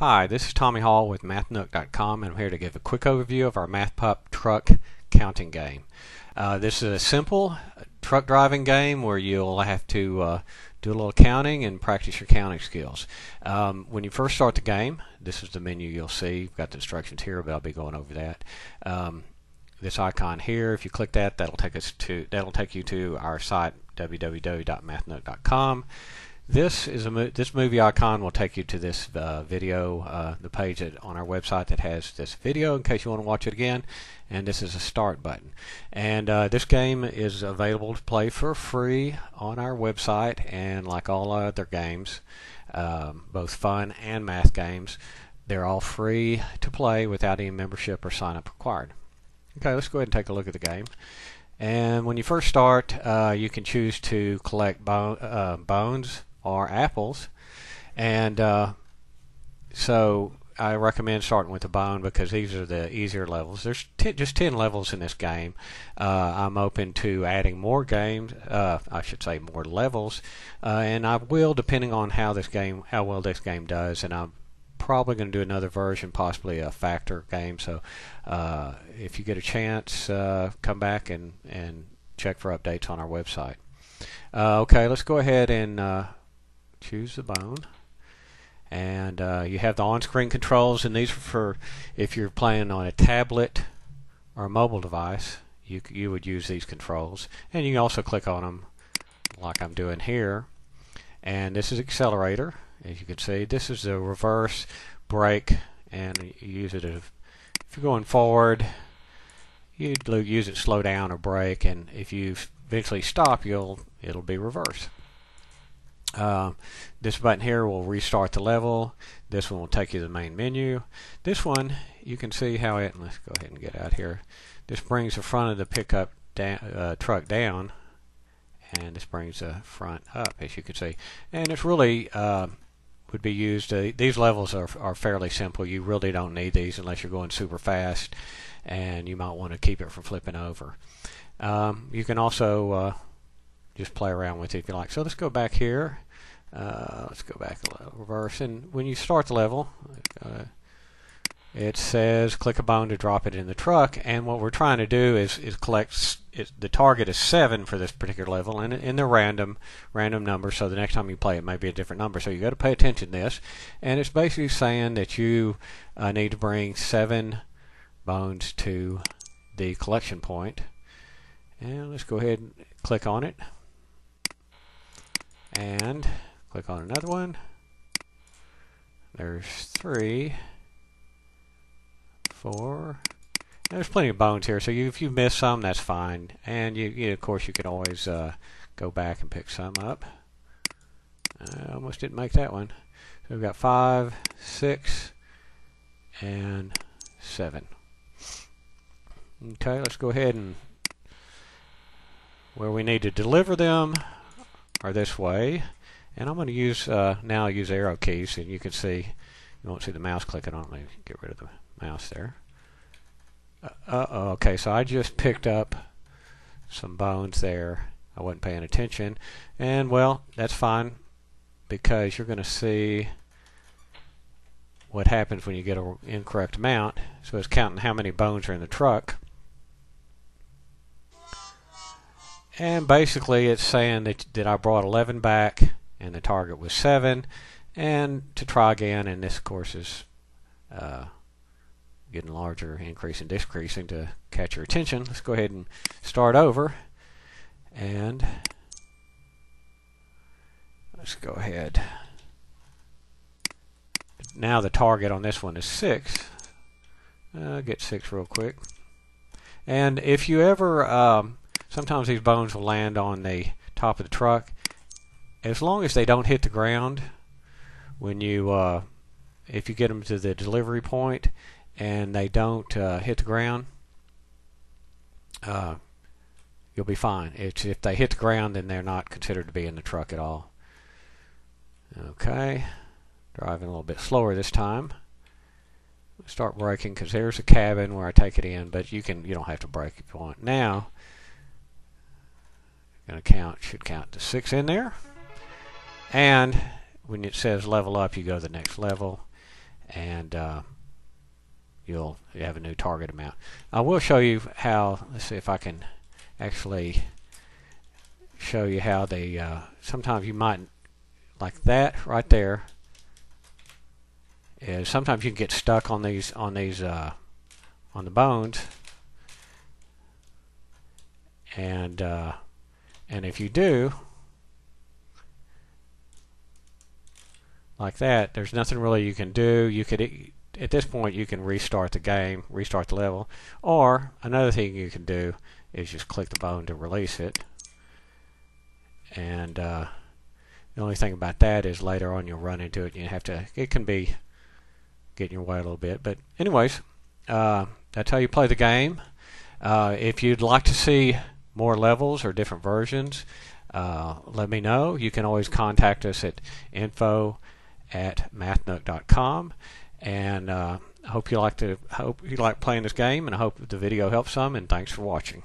Hi, this is Tommy Hall with MathNook.com, and I'm here to give a quick overview of our MathPup Truck Counting game. This is a simple truck driving game where you'll have to do a little counting and practice your counting skills. When you first start the game, this is the menu you'll see. You've got the instructions here, but I'll be going over that. This icon here, if you click that, that'll take you to our site www.mathnook.com. This movie icon will take you to this video, the page on our website that has this video in case you want to watch it again. And this is a start button. And this game is available to play for free on our website, and like all our other games, both fun and math games, they're all free to play without any membership or sign up required. Okay, let's go ahead and take a look at the game. And when you first start, you can choose to collect bones or apples, and so I recommend starting with a bone because these are the easier levels. There's just 10 levels in this game. I'm open to adding more games, I should say more levels, and I will, depending on how well this game does. And I'm probably going to do another version, possibly a factor game, so if you get a chance, come back and check for updates on our website. Okay, let's go ahead and choose the bone, and you have the on-screen controls, and these are for if you're playing on a tablet or a mobile device. You would use these controls, and you can also click on them like I'm doing here. And this is accelerator. As you can see, this is the reverse brake, and you use it if you're going forward. You'd use it slow down or brake, and if you eventually stop, it'll be reverse. This button here will restart the level. This one will take you to the main menu. This one, you can see how it. Let's go ahead and get out here. This brings the front of the pickup truck down, and this brings the front up, as you can see. And it's really would be used. These levels are fairly simple. You really don't need these unless you're going super fast, and you might want to keep it from flipping over. You can also just play around with it if you like. So let's go back here. Let's go back a little reverse. And when you start the level, it says click a bone to drop it in the truck. And what we're trying to do is collect. The target is 7 for this particular level, and in the random number, so the next time you play it may be a different number, so you got to pay attention to this. And it's basically saying that you need to bring 7 bones to the collection point. And let's go ahead and click on it, and click on another one. There's 3, 4. There's plenty of bones here, so if you miss some, that's fine. And you of course, you can always go back and pick some up. I almost didn't make that one. So we've got 5, 6, and 7. Okay, let's go ahead and where we need to deliver them are this way. And I'm going to use now use arrow keys, and you can see you won't see the mouse clicking on. Let me get rid of the mouse there. Okay, so I just picked up some bones there. I wasn't paying attention, and well, that's fine, because you're going to see what happens when you get an incorrect amount. So it's counting how many bones are in the truck, and basically it's saying that I brought 11 back, and the target was 7, and to try again. And this, of course, is getting larger, increasing, decreasing to catch your attention. Let's go ahead and start over, and let's go ahead. Now the target on this one is 6. Get 6 real quick. And if you ever, sometimes these bones will land on the top of the truck. As long as they don't hit the ground, when you, if you get them to the delivery point, and they don't hit the ground, you'll be fine. It's if they hit the ground, then they're not considered to be in the truck at all. Okay, driving a little bit slower this time. Start braking, because there's a cabin where I take it in, but you don't have to brake if you want. Now, I'm going to should count the 6 in there, and when it says level up, you go to the next level. and you'll have a new target amount. I will show you how, let's see if I can actually show you how they, sometimes you might, like that right there, is sometimes you can get stuck on these, on the bones, and if you do, like that, there's nothing really you can do. You could, at this point, you can restart the game, restart the level, or another thing you can do is just click the bone to release it. And the only thing about that is later on you'll run into it and you have to, it can be getting your way a little bit. But anyways, that's how you play the game. If you'd like to see more levels or different versions, let me know. You can always contact us at info@mathnook.com, and I hope you like playing this game, and I hope the video helps some, and thanks for watching.